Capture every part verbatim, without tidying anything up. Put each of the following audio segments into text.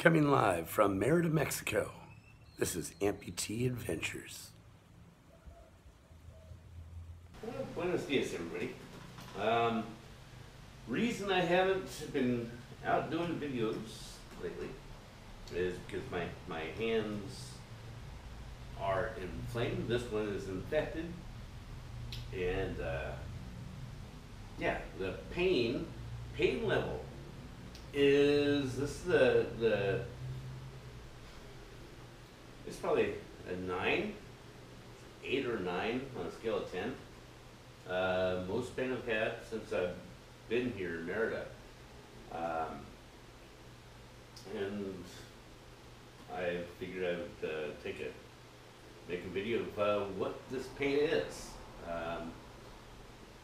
Coming live from Merida, Mexico, this is Amputee Adventures. Well, buenos dias, everybody. Um, reason I haven't been out doing videos lately is because my, my hands are inflamed. This one is infected. And uh, yeah, the pain, pain level is, this is the, the it's probably a nine, eight or nine on a scale of ten. Uh, most pain I've had since I've been here in Merida. Um, and I figured I would uh, take a, make a video of uh, what this pain is. Um,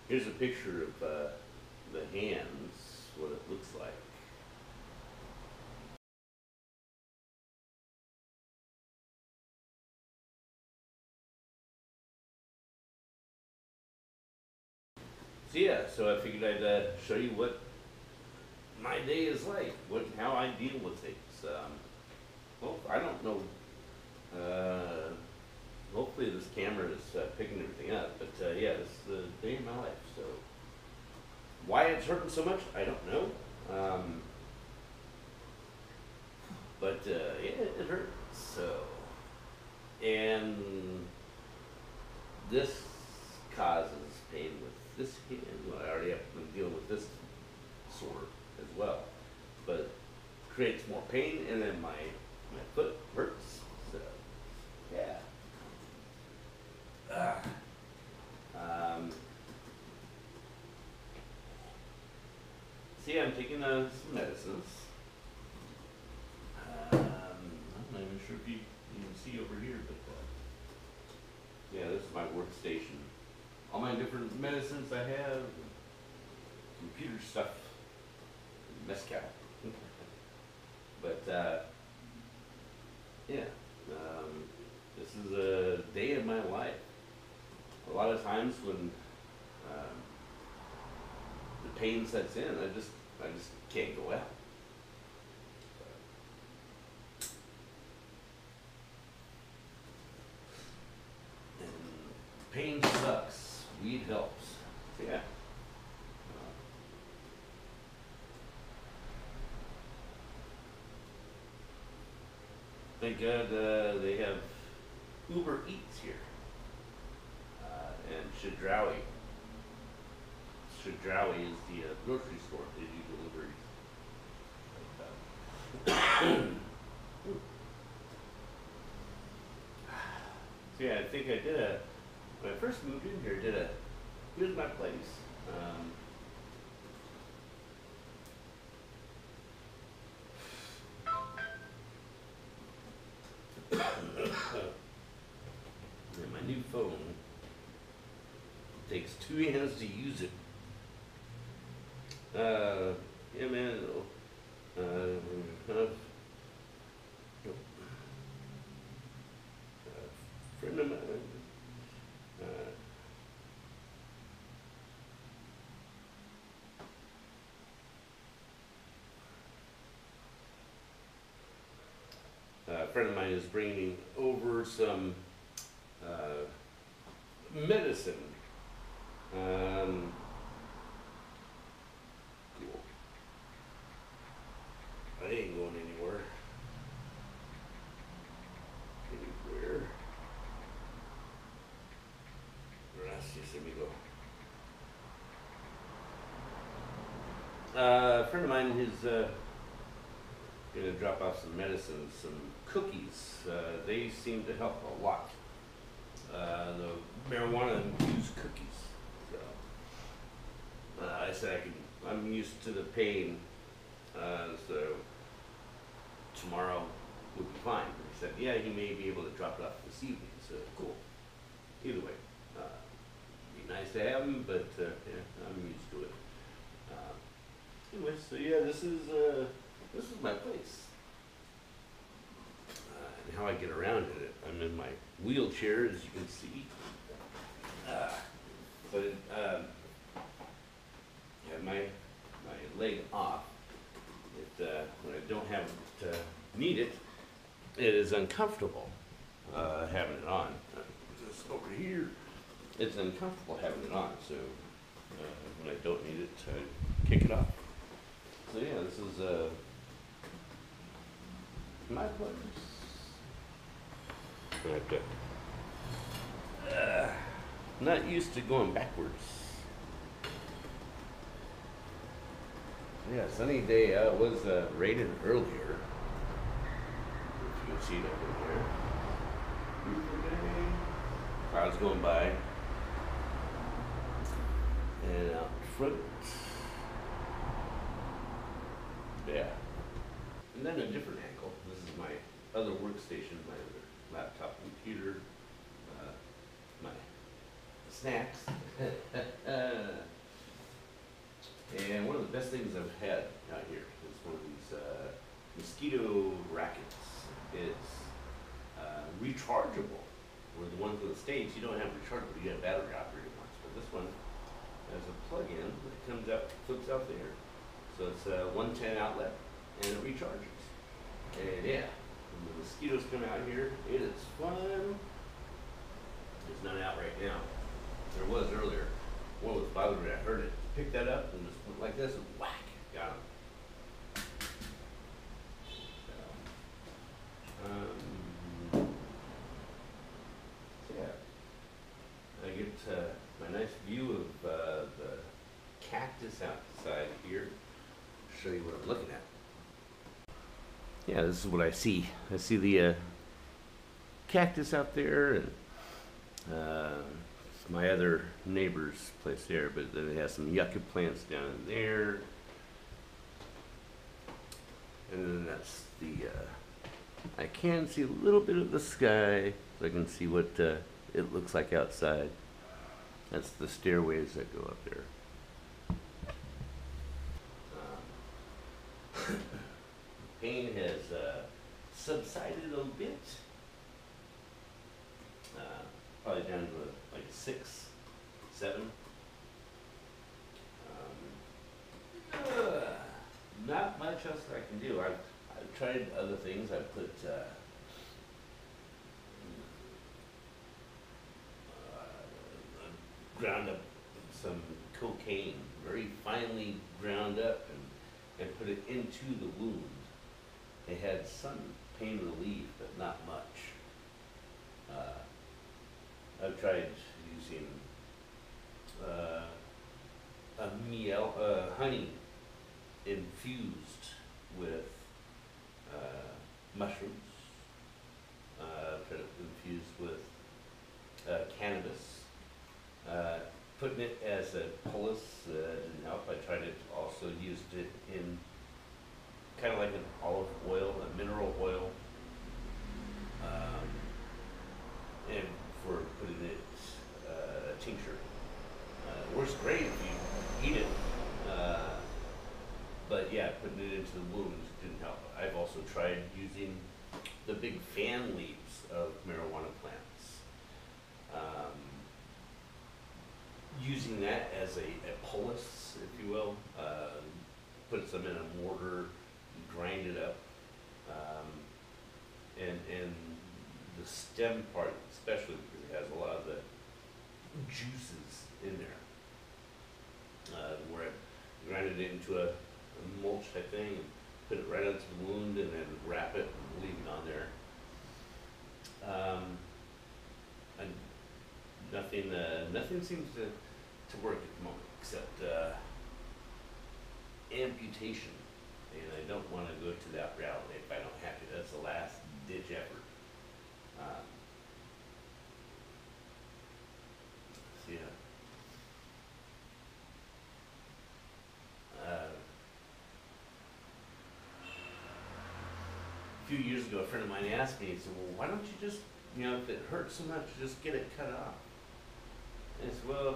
here's a picture of uh, the hands, what it looks like. So yeah, so I figured I'd uh, show you what my day is like, what how I deal with things. Um, well, I don't know. Uh, hopefully this camera is uh, picking everything up, but uh, yeah, it's the day of my life. So why it's hurting so much, I don't know. Um, but uh, yeah, it hurts. So and this causes pain with. This hand, well, I already have been dealing with this sore as well, but it creates more pain, and then my, my foot hurts, so, yeah. Ah. Um, see, I'm taking uh, some medicines. Um, I'm not even sure if you, you can see over here, but uh, yeah, this is my workstation. All my different medicines I have, computer stuff, mezcal. But uh, yeah, um, this is a day of my life. A lot of times when um, the pain sets in, I just I just can't go out. And pain sucks. Weed helps. So yeah. Uh, thank God uh, they have Uber Eats here. Uh, and Shadrawi. Shadrawi is the uh, grocery store they do deliveries. So yeah, I think I did a When I first moved in here, did a, here's my place. Um, and my new phone, it takes two hands to use it. Uh, yeah, man, it'll, uh, kind of, a friend of mine, A friend of mine is bringing over some uh, medicine. Um, I ain't going anywhere. Anywhere. Gracias, amigo. Uh, a friend of mine is. Uh, Gonna drop off some medicines, some cookies. Uh, they seem to help a lot. Uh, the marijuana infused cookies. So uh, I said I can. I'm used to the pain, uh, so tomorrow would be fine. He said, yeah, he may be able to drop it off this evening. So cool. Either way, uh, it'd be nice to have him, but uh, yeah, I'm used to it. Uh, anyway, so yeah, this is. Uh, This is my place, uh, and how I get around in it. I'm in my wheelchair, as you can see. Uh, but it, um, I have my my leg off. It, uh, when I don't have it uh, need it, it is uncomfortable uh, having it on. Just over here. It's uncomfortable having it on, so uh, when I don't need it, I kick it off. So yeah, this is uh, my place. I have to, uh, not used to going backwards. Yeah, sunny day. Uh, it was uh, rated earlier. If you can see that over there. Clouds going by. And out front. Yeah. And then a different angle. This is my other workstation, my other laptop computer, uh, my snacks. And one of the best things I've had out here is one of these uh, mosquito rackets. It's uh, rechargeable. Where the ones in the States, you don't have rechargeable, you have battery operated ones. But this one has a plug-in that comes out, flips out there. So it's a one ten outlet, and it recharges. And yeah, when the mosquitoes come out here, it is fun. It's not out right now. There was earlier. One was bothering me, I heard it. Picked that up and just went like this and whack, got him. So, um, so yeah, I get uh, my nice view of uh, the cactus outside here. I'll show you what I'm looking at. Yeah, this is what I see. I see the uh, cactus out there, and uh, my other neighbor's place there, but then it has some yucca plants down in there. And then that's the, uh, I can see a little bit of the sky, so I can see what uh, it looks like outside. That's the stairways that go up there. Uh, the pain has uh, subsided a bit. Uh, probably down to a like six, seven. Um, uh, not much else I can do. I've, I've tried other things. I put uh, uh, ground up some cocaine, very finely ground up, and, and put it into the wound. It had some pain relief, but not much. Uh, I've tried using uh, a miel, uh, honey infused with uh, mushrooms, uh, infused with uh, cannabis, uh, putting it as a poultice uh, didn't help. I tried it, also used it in kind of like an olive oil, a mineral oil, um, and for putting it uh, a tincture. Uh, it works great if you eat it, uh, but yeah, putting it into the wounds didn't help. I've also tried using the big fan leaves of marijuana plants, um, using that as a, a poultice, if you will. Uh, put some in a mortar, grind it up, um, and and the stem part especially, because it has a lot of the juices in there. Uh, where I grinded it into a, a mulch type thing, and put it right onto the wound, and then wrap it and leave it on there. Um, I, nothing, uh, nothing seems to, to work at the moment except uh, amputation, and I don't want to go to that route if I don't have to. That's the last ditch effort. Uh, yeah. Uh, a few years ago, a friend of mine asked me, he said, well, why don't you just, you know, if it hurts so much, just get it cut off. And I said, well,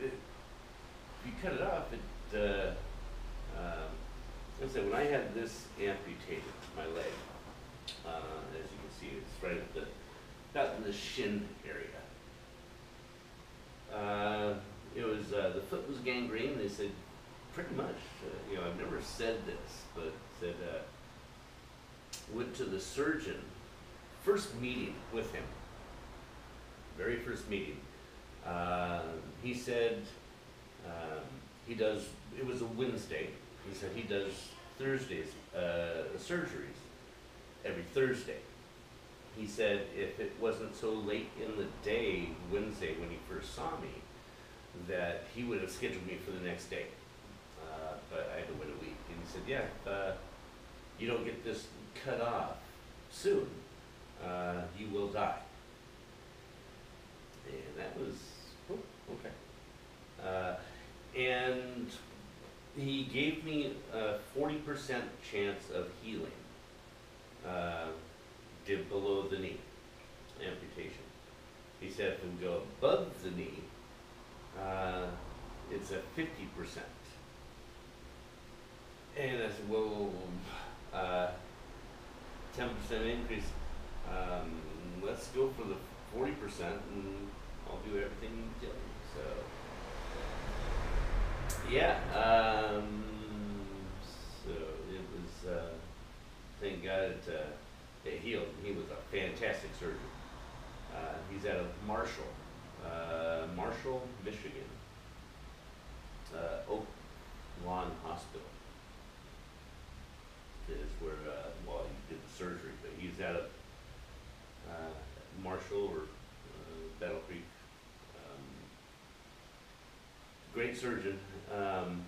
if, it, if you cut it off, it, uh, uh, I said, when I had this amputated, my leg, uh, as you can see, it's right at the, about in the shin area. Uh, it was, uh, the foot was gangrene. They said, pretty much, uh, you know, I've never said this, but said, uh, went to the surgeon, first meeting with him, very first meeting. Uh, he said um, he does, it was a Wednesday, he said he does Thursdays uh, surgeries every Thursday. He said if it wasn't so late in the day, Wednesday, when he first saw me, that he would have scheduled me for the next day. Uh, but I had to wait a week. And he said, yeah, if uh, you don't get this cut off soon, uh, you will die. And that was, oh, okay. Uh, and he gave me a forty percent chance of healing. Uh, did below the knee, amputation. He said if we go above the knee, uh, it's at fifty percent. And I said, well, uh, ten percent increase, um, let's go for the forty percent and I'll do everything you tell me. So, yeah, um, so it was, uh, thank God it, uh, it healed. He was a fantastic surgeon. Uh, he's out of Marshall, uh, Marshall, Michigan, uh, Oak Lawn Hospital is where, uh, well, he did the surgery, but he's out of uh, Marshall or uh, Battle Creek. Um, great surgeon, um,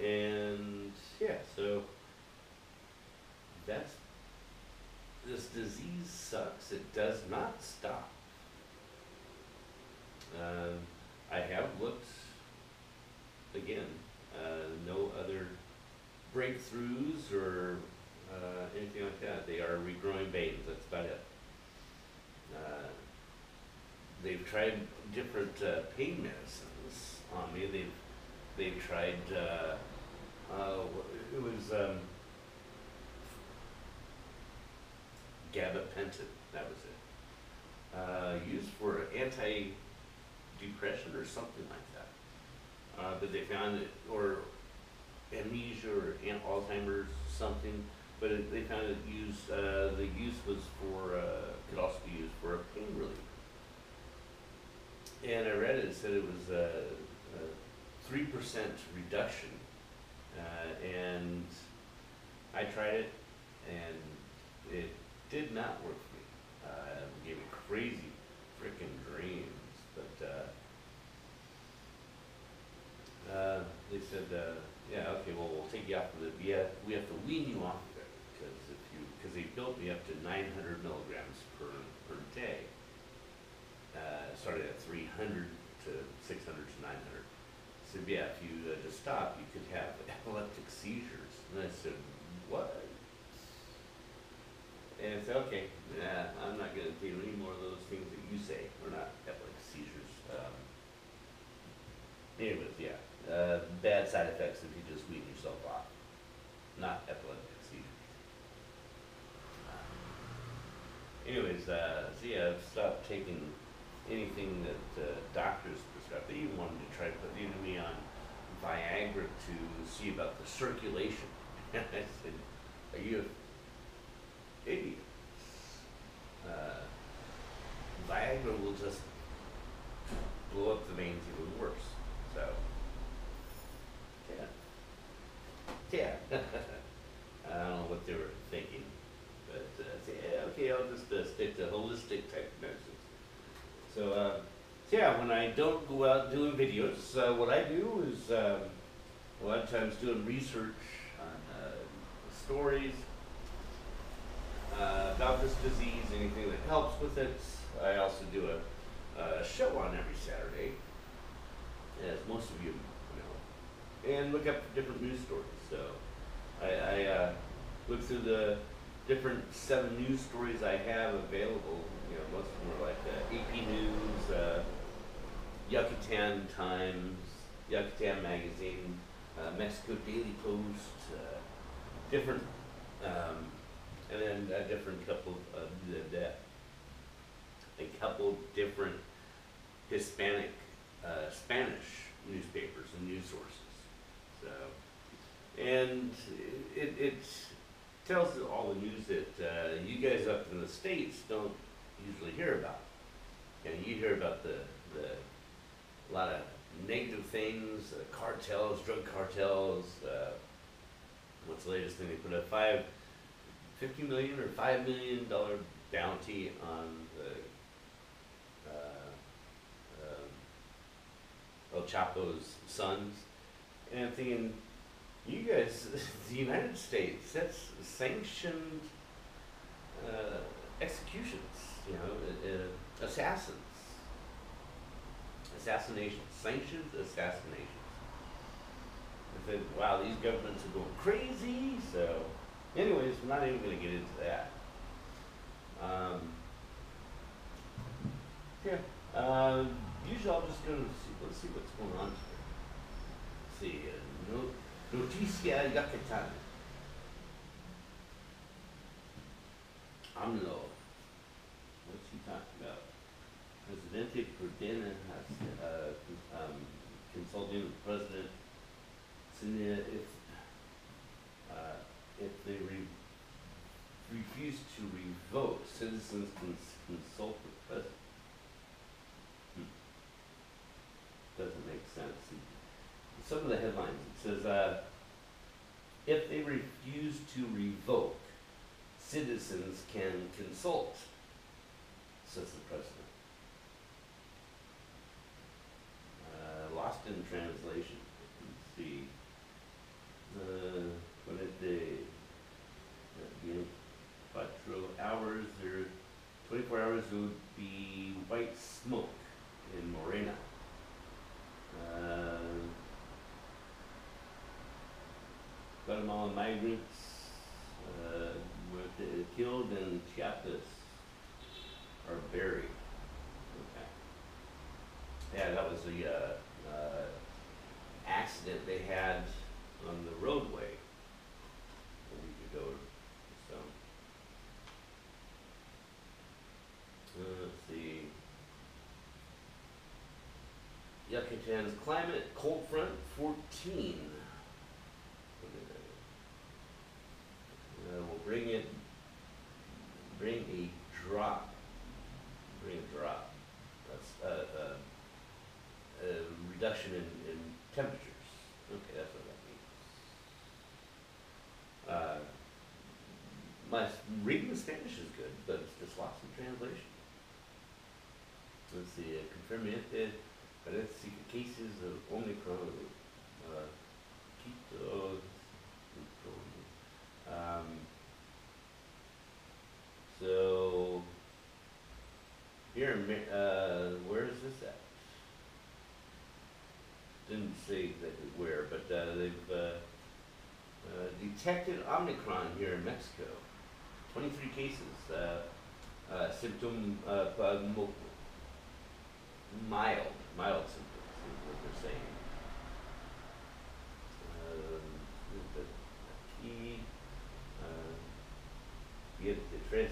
and yeah, so that's, this disease sucks. It does not stop. Uh, I have looked, again, uh, no other breakthroughs or uh, anything like that. They are regrowing veins, that's about it. Uh, they've tried different uh, pain medicines on me. They've, they've tried, uh, uh, it was, um, gabapentin, that was it, uh, used for anti-depression or something like that. Uh, but they found it, or amnesia or Alzheimer's, something, but it, they found it used, uh, the use was for, uh, could also be used for a pain relief. And I read it, it said it was a, a three percent reduction, uh, and I tried it, and it did not work for me. Uh, it gave me crazy freaking dreams, but uh, uh, they said, uh, yeah, okay, well, we'll take you off of it. We have, we have to wean you off of it, because if you, because they built me up to nine hundred milligrams per per day. Uh, started at three hundred to six hundred to nine hundred. Said, yeah, if you uh, just stop, you could have epileptic seizures. And I said, what? And it's okay, yeah, I'm not going to do any more of those things that you say. We're not epileptic seizures. Um, anyways, yeah, uh, bad side effects if you just wean yourself off. Not epileptic seizures. Uh, anyways, uh, so yeah, I've stopped taking anything that uh, doctors prescribe. They even wanted to try to put me on Viagra to see about the circulation. I said, are you a idiot? Uh, Viagra will just blow up the veins even worse. So, yeah. Yeah. I don't know what they were thinking. But, uh, so yeah, okay, I'll just uh, stick to holistic type medicine. So, uh, so, yeah, when I don't go out doing videos, uh, what I do is um, a lot of times doing research on uh, stories, Uh, about this disease, anything that helps with it. I also do a, a show on every Saturday, as most of you know, and look up different news stories. So I, I uh, look through the different seven news stories I have available. You know, most of them are like uh, A P News, uh, Yucatan Times, Yucatan Magazine, uh, Mexico Daily Post, uh, different. Um, And then a different couple of uh, a couple different Hispanic, uh, Spanish newspapers and news sources. So, and it, it tells all the news that guys up in the States don't usually hear about. You know, you hear about the, the a lot of negative things, uh, cartels, drug cartels. Uh, what's the latest thing they put up? Five, fifty million or five million dollar bounty on the uh, um, El Chapo's sons. And I'm thinking, you guys, the United States, that's sanctioned uh, executions, you know, uh, assassins, assassinations, sanctioned assassinations. I said, wow, these governments are going crazy. So anyways, I'm not even going to get into that. Um, yeah, uh, usually I'll just go to see, let's see what's going on here. Let's see, uh, no, Noticia Yucateca. AMLO. What's he talking about? Presidente Perdena has uh, um, consulting with the president. If, uh, if they re refuse to revote, citizens can consult the president. Hmm. Doesn't make sense. Some of the headlines, it says, uh, if they refuse to revoke, citizens can consult, says the president. Uh, lost in translation. Let's see. Uh, what did they, you know, but for hours, or twenty-four hours, it would be white smoke in Morena. Uh, Guatemalan migrants uh, were killed in Chiapas are buried. Okay. Yeah, that was the uh, uh, accident they had on the roadway a week ago. So uh, let's see. Yucatan's climate cold front fourteen. Uh, we'll bring it, bring a drop, bring a drop, that's a, a, a reduction in, in temperatures. Okay, that's what that means. Uh, my reading in Spanish is good, but it's just lost in translation. Let's see, confirmate, let's see the cases of Omicron, uh, Quito. Um, so, here, uh, where is this at? Didn't say exactly where, but uh, they've uh, uh, detected Omicron here in Mexico. twenty-three cases, uh, uh, symptom, uh, mild, mild symptoms is what they're saying. Tres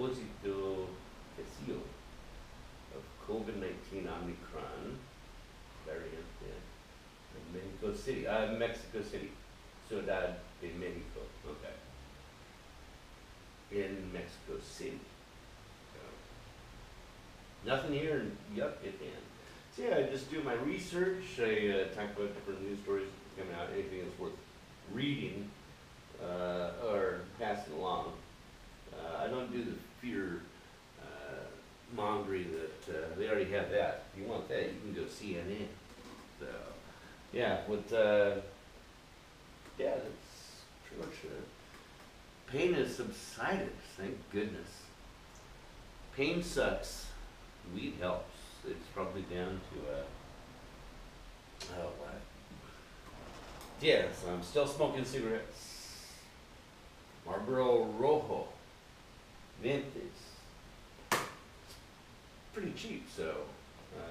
positivo caso of COVID nineteen Omicron variant in Mexico City. Uh, Mexico City, Ciudad de Mexico. Okay. In Mexico City. So, nothing here in Yucatan. So yeah, I just do my research. I uh, talk about different news stories coming out. Anything that's worth reading uh, or passing along. Uh, I don't do the fear uh, mongering that uh, they already have that. If you want that, you can go C N N. So, yeah, with, uh, yeah, that's pretty much it. Pain has subsided, thank goodness. Pain sucks, weed helps. It's probably down to, uh, oh, what? Yeah, so I'm still smoking cigarettes. Marlboro Rojo. Vintage. Pretty cheap, so. Uh,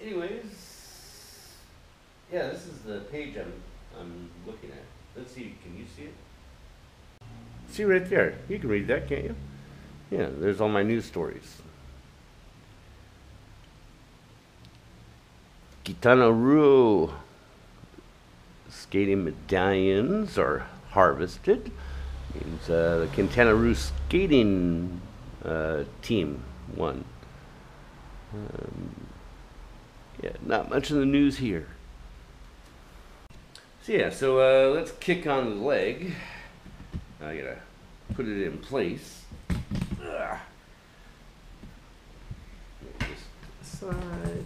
anyways, yeah, this is the page I'm I'm looking at. Let's see, can you see it? See right there. You can read that, can't you? Yeah, there's all my news stories. Quintana Roo skating medallions are harvested. It was, uh, the Quintana Roo skating uh, team won. Um, yeah, not much in the news here. So yeah, so uh, let's kick on his leg. I gotta put it in place. Ugh. Just aside.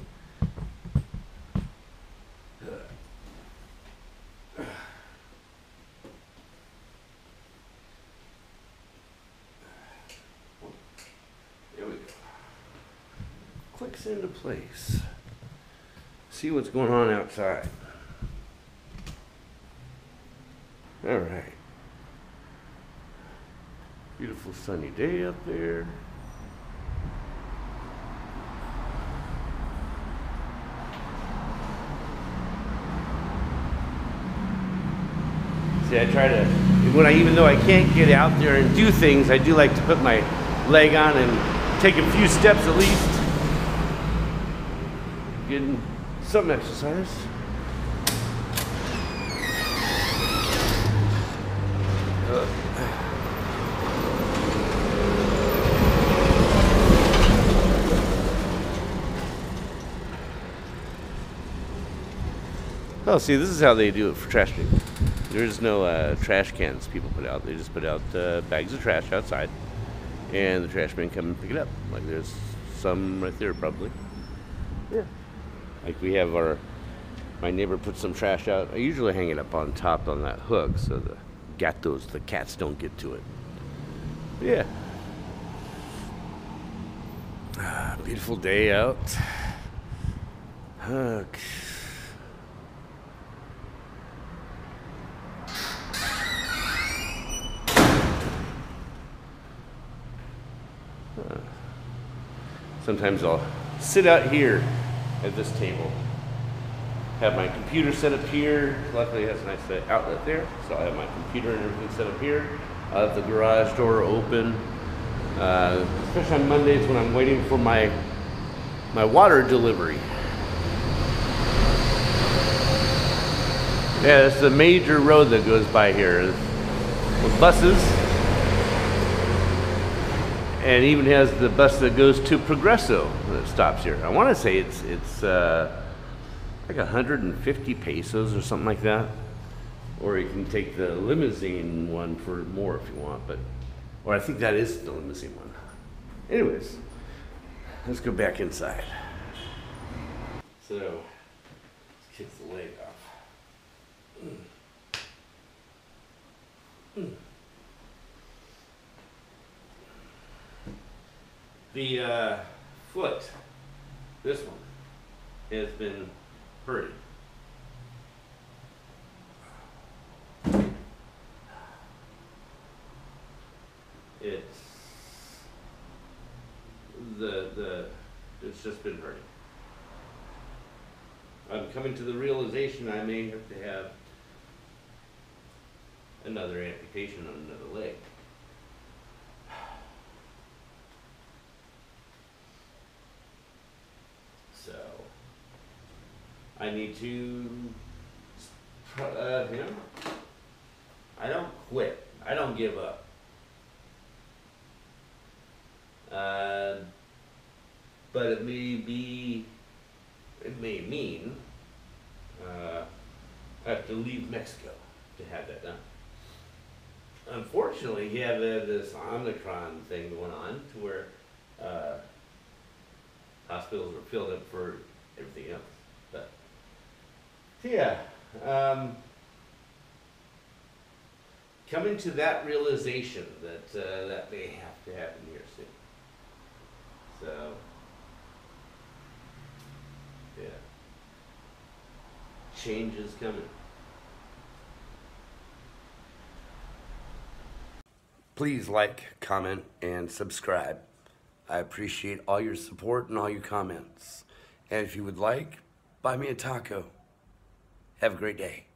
Clicks into place. See what's going on outside. All right. Beautiful sunny day up there. See, I try to, when I, even though I can't get out there and do things, I do like to put my leg on and take a few steps at least. Getting some exercise. Uh. Oh, see, this is how they do it for trash people. There's no uh, trash cans people put out. They just put out uh, bags of trash outside, and the trash men come and pick it up. Like there's some right there, probably. Yeah. Like we have our, my neighbor put some trash out. I usually hang it up on top on that hook so the gatos, the cats, don't get to it. But yeah. Ah, beautiful day out. Hook. Huh. Sometimes I'll sit out here at this table. Have my computer set up here. Luckily it has a nice outlet there. So I have my computer and everything set up here. I have the garage door open. Uh, especially on Mondays when I'm waiting for my my water delivery. Yeah, it's a major road that goes by here with buses. And even has the bus that goes to Progreso that stops here. I want to say it's it's uh, like one hundred fifty pesos or something like that. Or you can take the limousine one for more if you want, but or I think that is the limousine one. Anyways, let's go back inside. So let's kick the leg off. Mm. Mm. The uh, foot, this one, has been hurting. It's the the it's just been hurting. I'm coming to the realization I may have to have another amputation on another leg. I need to, uh, you know, I don't quit. I don't give up. Uh, but it may be, it may mean uh, I have to leave Mexico to have that done. Unfortunately, you have uh, this Omicron thing going on to where uh, hospitals are filled up for everything else. So yeah, um, coming to that realization that uh, that may have to happen here soon. So, yeah, change is coming. Please like, comment, and subscribe. I appreciate all your support and all your comments. And if you would like, buy me a taco. Have a great day.